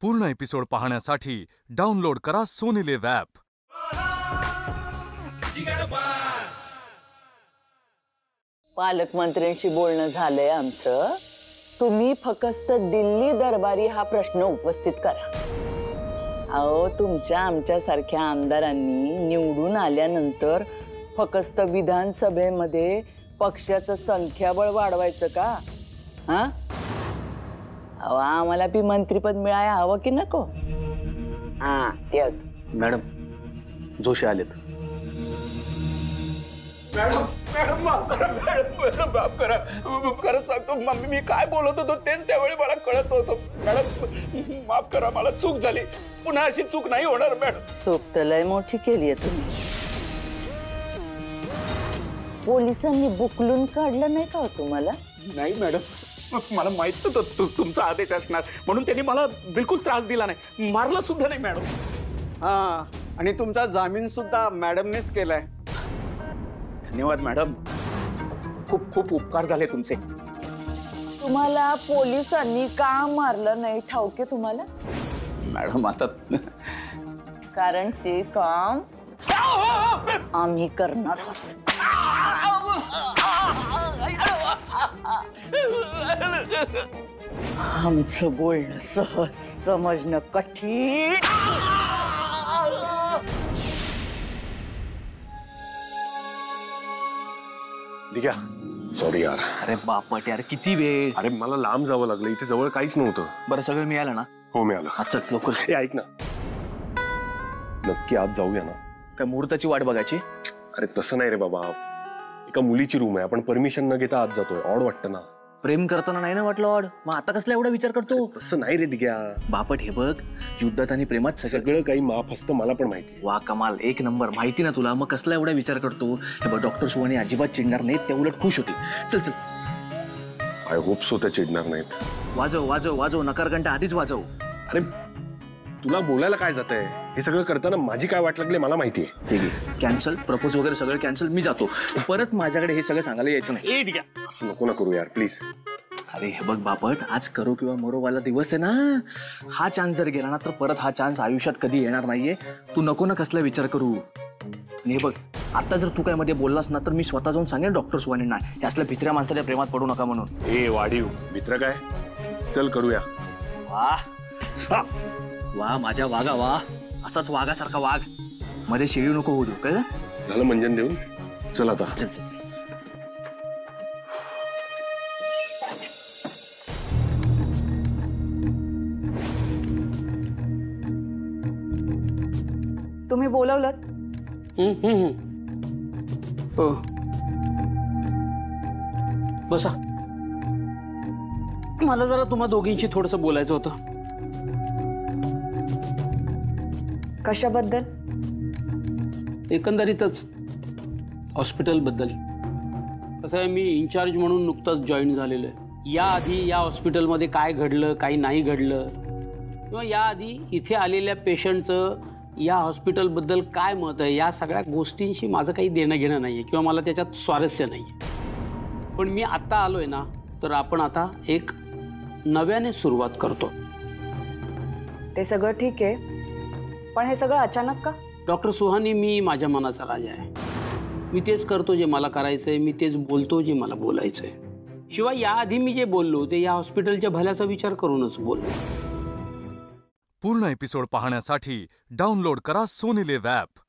पूर्ण एपिसोड पाहण्यासाठी डाउनलोड करा सोनी लिव्ह ॲप. पालकमंत्र्यांशी बोलणं झालंय आमचं. तुम्ही फक्त दिल्ली दरबारी हा प्रश्न उपस्थित करा. अहो तुमच्या आमच्यासारख्या आमदारांनी निवडून आल्यानंतर फक्त विधानसभेमध्ये पक्षाचं संख्याबळ वाढवायचं का? हां अहो आम्हाला बी मंत्रीपद मिळायला हवं की नको? हां तेच. मॅडम जोशी आलेत. मॅडम मॅडम माफ करा. मॅडम माफ करा. खरंच सांगतो मम्मी मी काय बोलत होतो तेच त्यावेळी मला कळत होतं. मॅडम माफ करा मला चूक झाली. पुन्हा अशी चूक नाही होणार मॅडम. चूक तर लय मोठी केली आहे तुम्ही. पोलिसांनी बुकलून काढलं नाही का तुम्हाला? नाही मॅडम मला माहित होतं तुमचा आदेश असणार म्हणून त्यांनी मला बिलकुल त्रास दिला नाही. मारला सुद्धा नाही मॅडम. हां आणि तुमचा जामीन सुद्धा मॅडमनेच केलाय. धन्यवाद मॅडम. खूप खूप उपकार झाले तुमचे. तुम्हाला पोलिसांनी का मारलं नाही ठाऊक आहे तुम्हाला? मॅडम आता कारण ते काम आम्ही करणार आहोत. आमचं बोलणं सहज समजणं कठीण. सॉरी यार. अरे बापट यार किती वेळ. अरे मला लांब जावं लागलं. इथे जवळ काहीच नव्हतं. बरं सगळं मिळालं ना? हो मिळालं. अच्छा लवकर. हे ऐक ना नक्की आज जाऊया ना? काय मुहूर्ताची वाट बघायची? अरे तसं नाही रे बाबा. एका मुलीची रूम आहे आपण परमिशन न घेता आत जातोय. ऑड वाटतं ना? प्रेम करताना नाही ना वाटलं ऑड. मग आता कसला एवढा विचार करतो? तसं नाही रे दिग्या. बापट हे बघ युद्धात आणि प्रेमात सगळं काही माफ असतं. मला पण माहिती. वा कमाल एक नंबर. माहिती ना तुला मग कसला एवढा विचार करतो. हे बघ डॉक्टर सुवाणी अजिबात चिडणार नाहीत. ते उलट खुश होतील. चल चल. आय होप सो त्या चिडणार नाहीत. वाजव वाजव वाजव नकार घंटा आधीच वाजव. अरे तुला बोलायला काय जातंय? हे सगळं करताना माझी काय वाट लागली मला माहिती आहे. ठीक आहे कॅन्सल प्रपोज वगैरे सगळं कॅन्सल. मी जातो. परत माझ्याकडे हे सगळं सांगायला यायचं नाही. असं नको ना करू यार प्लीज. अरे हे बघ बापट आज करू किंवा मरोवाला दिवस आहे ना. हा चान्स जर गेला ना तर परत हा चान्स आयुष्यात कधी येणार नाहीये. तू नको ना कसला विचार करू. आणि हे बघ आता जर तू काय मध्ये बोललास ना तर मी स्वतः जाऊन सांगेन डॉक्टर सुवाणींना यासल्या भित्र्या माणसाच्या प्रेमात पडू नका म्हणून. हे वाढीव मित्र काय चल करूया. वा वा माझ्या वागा वा. असाच वाघासारखा वाघ. मध्ये शिळी नको होऊ देऊ कळलं? झालं मंजन देऊन चल आता. चल चल चल. तुम्ही बोलवलं? हो बसा. मला जरा तुम्हा दोघींशी थोडंसं बोलायचं होतं. कशाबद्दल? एकंदरीतच हॉस्पिटलबद्दल. कसं आहे मी इन्चार्ज म्हणून नुकताच जॉईन झालेलो आहे. याआधी या हॉस्पिटलमध्ये काय घडलं काही नाही घडलं किंवा याआधी इथे आलेल्या पेशंटचं या हॉस्पिटलबद्दल काय मत आहे या सगळ्या गोष्टींशी माझं काही देणं घेणं नाही आहे किंवा मला त्याच्यात स्वारस्य नाही आहे. पण मी आत्ता आलो आहे ना तर आपण आता एक नव्याने सुरुवात करतो. ते सगळं ठीक आहे पण हे सगळं अचानक का? डॉक्टर सुहानी मी माझ्या मनाचा राजा आहे. मी तेच करतो जे मला करायचं आहे. मी तेच बोलतो जे मला बोलायचं आहे. शिवाय याआधी मी जे बोललो ते या हॉस्पिटलच्या भल्याचा विचार करूनच बोललो. पूर्ण एपिसोड पाहण्यासाठी डाउनलोड करा सोनी लिव्ह ॲप.